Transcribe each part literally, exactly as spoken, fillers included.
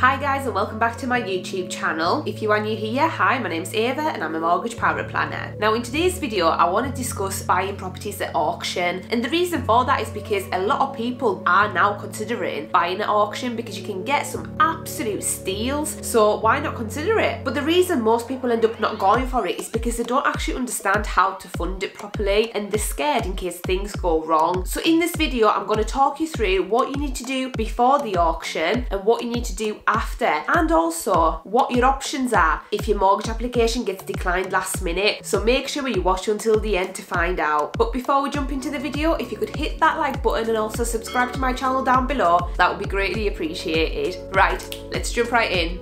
Hi guys and welcome back to my YouTube channel. If you are new here, hi, my name's Ava and I'm a mortgage power planner. Now in today's video, I want to discuss buying properties at auction. And the reason for that is because a lot of people are now considering buying at auction because you can get some absolute steals. So why not consider it? But the reason most people end up not going for it is because they don't actually understand how to fund it properly and they're scared in case things go wrong. So in this video, I'm going to talk you through what you need to do before the auction and what you need to do after, and also what your options are if your mortgage application gets declined last minute. So make sure you watch until the end to find out. But before we jump into the video, if you could hit that like button and also subscribe to my channel down below, that would be greatly appreciated. Right, let's jump right in.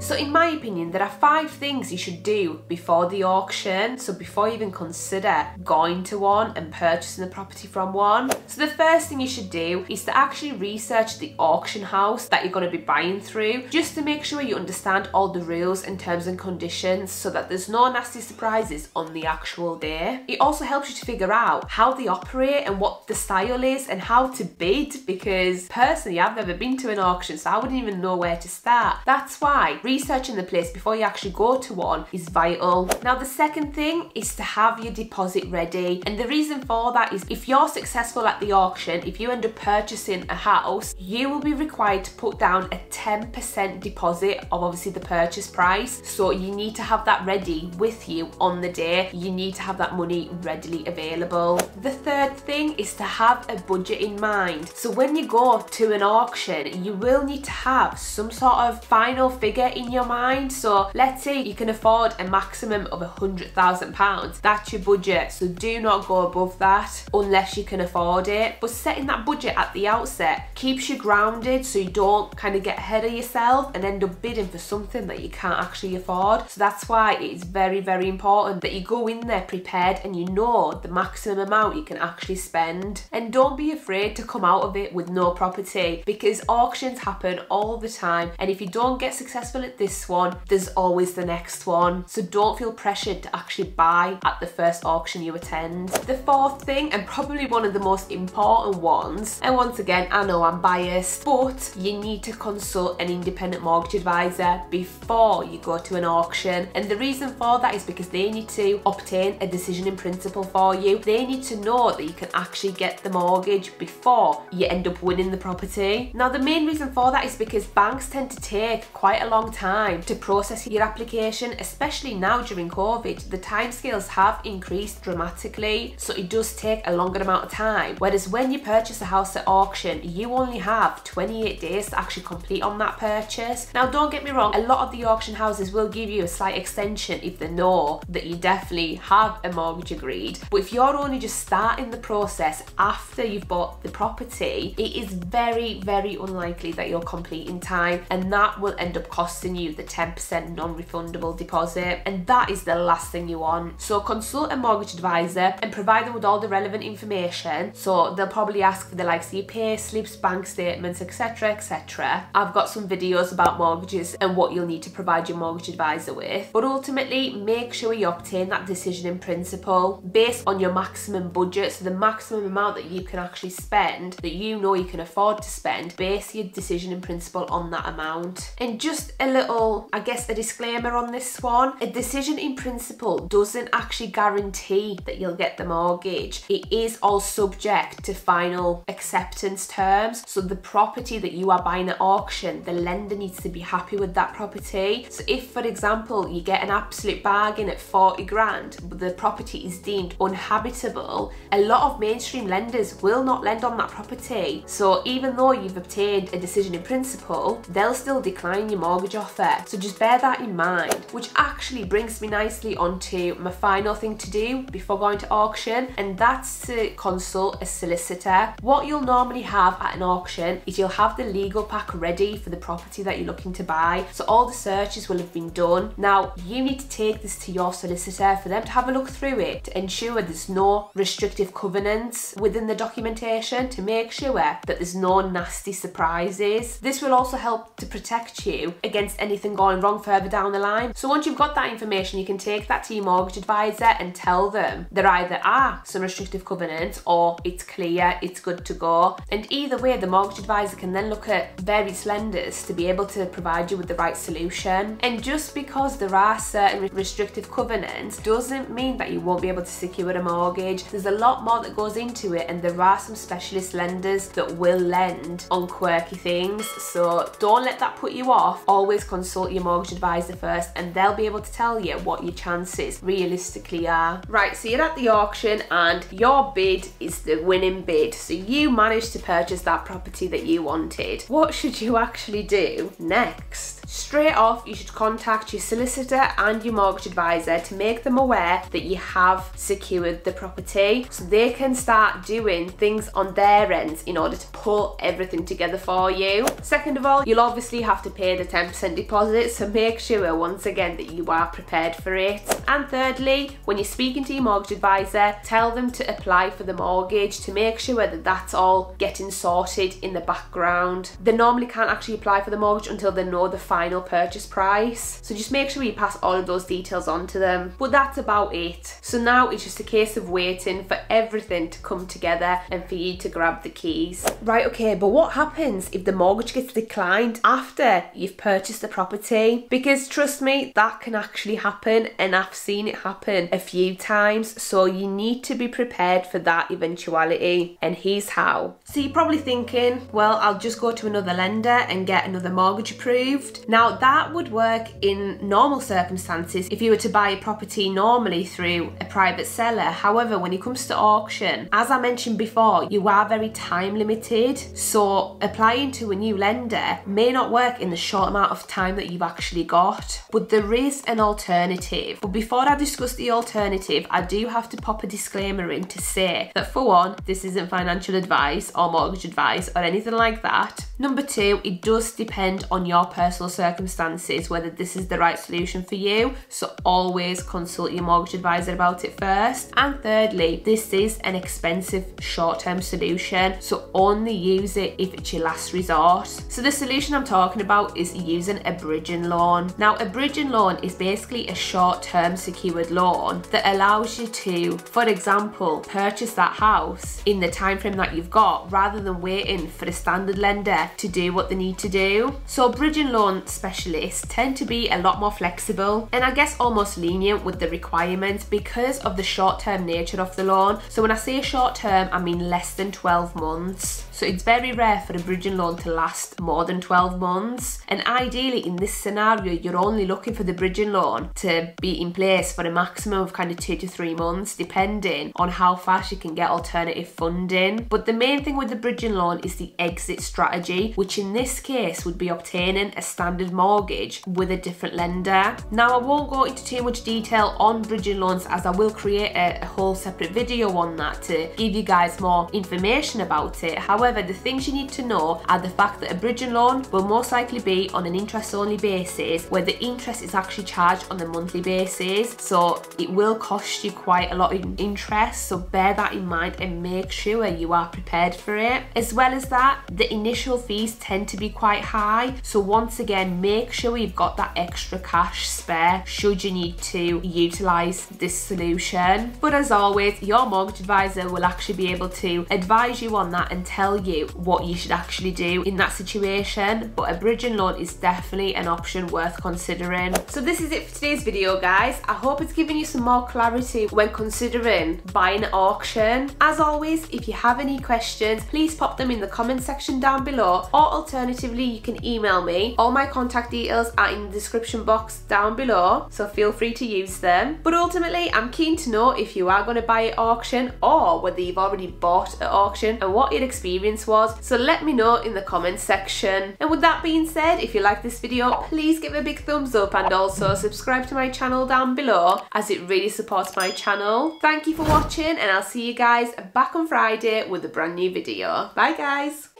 So in my opinion, there are five things you should do before the auction, so before you even consider going to one and purchasing the property from one. So the first thing you should do is to actually research the auction house that you're going to be buying through, just to make sure you understand all the rules and terms and conditions so that there's no nasty surprises on the actual day. It also helps you to figure out how they operate and what the style is and how to bid, because personally I've never been to an auction, so I wouldn't even know where to start. That's why researching the place before you actually go to one is vital. Now the second thing is to have your deposit ready, and the reason for that is if you're successful at the auction, if you end up purchasing a house, you will be required to put down a ten percent deposit of obviously the purchase price, so you need to have that ready with you on the day. You need to have that money readily available. The third thing is to have a budget in mind. So when you go to an auction, you will need to have some sort of final figure in your mind. So let's say you can afford a maximum of a hundred thousand pounds, that's your budget, so do not go above that unless you can afford it. But setting that budget at the outset keeps you grounded, so you don't kind of get ahead of yourself and end up bidding for something that you can't actually afford. So that's why it's very very important that you go in there prepared and you know the maximum amount you can actually spend, and don't be afraid to come out of it with no property, because auctions happen all the time, and if you don't get successful at this one, there's always the next one. So don't feel pressured to actually buy at the first auction you attend. The fourth thing, and probably one of the most important ones, and once again I know I'm biased, but you need to consult an independent mortgage advisor before you go to an auction, and the reason for that is because they need to obtain a decision in principle for you. They need to know that you can actually get the mortgage before you end up winning the property. Now the main reason for that is because banks tend to take quite a long time to process your application, especially now during COVID. The timescales have increased dramatically, so it does take a longer amount of time, whereas when you purchase a house at auction, you only have twenty-eight days to actually complete on that purchase. Now don't get me wrong, a lot of the auction houses will give you a slight extension if they know that you definitely have a mortgage agreed, but if you're only just starting the process after you've bought the property, it is very very unlikely that you'll complete in time, and that will end up costing you the ten percent non-refundable deposit, and that is the last thing you want. So consult a mortgage advisor and provide them with all the relevant information. So they'll probably ask for the likes of your pay slips, bank statements, etc, etc. I've got some videos about mortgages and what you'll need to provide your mortgage advisor with, but ultimately make sure you obtain that decision in principle based on your maximum budget, so the maximum amount that you can actually spend, that you know you can afford to spend. Base your decision in principle on that amount. And just a little, I guess, a disclaimer on this one. A decision in principle doesn't actually guarantee that you'll get the mortgage. It is all subject to final acceptance terms. So the property that you are buying at auction, the lender needs to be happy with that property. So if, for example, you get an absolute bargain at forty grand, but the property is deemed uninhabitable, a lot of mainstream lenders will not lend on that property. So even though you've obtained a decision in principle, they'll still decline your mortgage offer, so just bear that in mind. Which actually brings me nicely onto my final thing to do before going to auction, and that's to consult a solicitor. What you'll normally have at an auction is you'll have the legal pack ready for the property that you're looking to buy, so all the searches will have been done. Now you need to take this to your solicitor for them to have a look through it, to ensure there's no restrictive covenants within the documentation, to make sure that there's no nasty surprises. This will also help to protect you against any anything going wrong further down the line. So once you've got that information, you can take that to your mortgage advisor and tell them there either are some restrictive covenants or it's clear, it's good to go. And either way, the mortgage advisor can then look at various lenders to be able to provide you with the right solution. And just because there are certain restrictive covenants doesn't mean that you won't be able to secure a mortgage. There's a lot more that goes into it, and there are some specialist lenders that will lend on quirky things. So don't let that put you off. Always consult your mortgage advisor first, and they'll be able to tell you what your chances realistically are. Right, so you're at the auction and your bid is the winning bid. So you managed to purchase that property that you wanted. What should you actually do next? Straight off, you should contact your solicitor and your mortgage advisor to make them aware that you have secured the property, so they can start doing things on their ends in order to pull everything together for you. Second of all, you'll obviously have to pay the ten percent deposit, so make sure once again that you are prepared for it. And thirdly, when you're speaking to your mortgage advisor, tell them to apply for the mortgage to make sure that that's all getting sorted in the background. They normally can't actually apply for the mortgage until they know the final purchase price, so just make sure you pass all of those details on to them. But that's about it. So now it's just a case of waiting for everything to come together and for you to grab the keys. Right, okay, but what happens if the mortgage gets declined after you've purchased the property? Because trust me, that can actually happen, and I've seen it happen a few times, so you need to be prepared for that eventuality. And here's how. So you're probably thinking, well, I'll just go to another lender and get another mortgage approved. Now that would work in normal circumstances if you were to buy a property normally through a private seller. However, when it comes to auction, as I mentioned before, you are very time limited, so applying to a new lender may not work in the short amount of time that you've actually got. But there is an alternative. But before I discuss the alternative, I do have to pop a disclaimer in to say that, for one, this isn't financial advice or mortgage advice or anything like that. Number two, it does depend on your personal circumstances whether this is the right solution for you, so always consult your mortgage advisor about it first. And thirdly, this is an expensive short-term solution, so only use it if it's your last resort. So the solution I'm talking about is using a bridging loan. Now, a bridging loan is basically a short-term secured loan that allows you to, for example, purchase that house in the time frame that you've got, rather than waiting for a standard lender to do what they need to do. So bridging loan specialists tend to be a lot more flexible and I guess almost lenient with the requirements because of the short-term nature of the loan. So when I say short-term, I mean less than twelve months. So it's very rare for a bridging loan to last more than twelve months. And ideally in this scenario, you're only looking for the bridging loan to be in place for a maximum of kind of two to three months, depending on how fast you can get alternative funding. But the main thing with the bridging loan is the exit strategy, which in this case would be obtaining a standard mortgage with a different lender. Now, I won't go into too much detail on bridging loans, as I will create a, a whole separate video on that to give you guys more information about it. However, However, the things you need to know are the fact that a bridging loan will most likely be on an interest-only basis, where the interest is actually charged on a monthly basis, so it will cost you quite a lot in interest, so bear that in mind and make sure you are prepared for it. As well as that, the initial fees tend to be quite high, so once again, make sure you've got that extra cash spare should you need to utilise this solution. But as always, your mortgage advisor will actually be able to advise you on that and tell you you what you should actually do in that situation. But a bridging loan is definitely an option worth considering. So this is it for today's video, guys. I hope it's given you some more clarity when considering buying at auction. As always, if you have any questions, please pop them in the comment section down below, or alternatively you can email me. All my contact details are in the description box down below, so feel free to use them. But ultimately, I'm keen to know if you are going to buy at auction or whether you've already bought at auction and what your experience was, so let me know in the comments section. And with that being said, if you like this video, please give it a big thumbs up and also subscribe to my channel down below, as it really supports my channel. Thank you for watching, and I'll see you guys back on Friday with a brand new video. Bye guys.